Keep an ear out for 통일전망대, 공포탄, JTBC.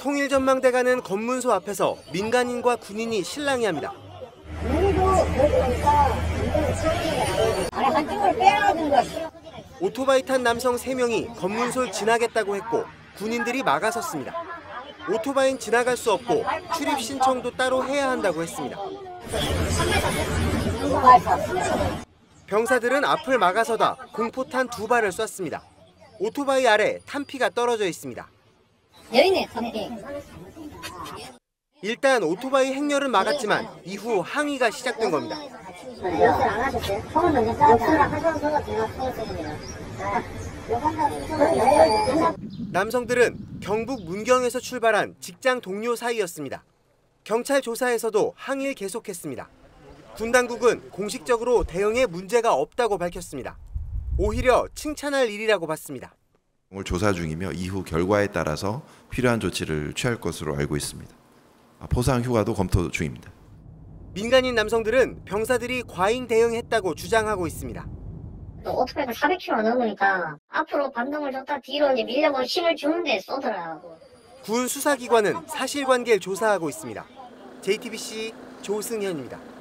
통일전망대 가는 검문소 앞에서 민간인과 군인이 실랑이합니다. 오토바이 탄 남성 3명이 검문소를 지나겠다고 했고 군인들이 막아섰습니다. 오토바이는 지나갈 수 없고 출입 신청도 따로 해야 한다고 했습니다. 병사들은 앞을 막아서다 공포탄 2발을 쐈습니다. 오토바이 아래 탄피가 떨어져 있습니다. 일단 오토바이 행렬은 막았지만 이후 항의가 시작된 겁니다. 남성들은 경북 문경에서 출발한 직장 동료 사이였습니다. 경찰 조사에서도 항의를 계속했습니다. 군 당국은 공식적으로 대응에 문제가 없다고 밝혔습니다. 오히려 칭찬할 일이라고 봤습니다. 조사 중이며 이후 결과에 따라서 필요한 조치를 취할 것으로 알고 있습니다. 포상 휴가도 검토 중입니다. 민간인 남성들은 병사들이 과잉 대응했다고 주장하고 있습니다. 오토바이가 400km가 넘으니까 앞으로 반동을 줬다 뒤로 이제 밀려고 힘을 주는데 쏘더라고. 군 수사기관은 사실관계를 조사하고 있습니다. JTBC 조승현입니다.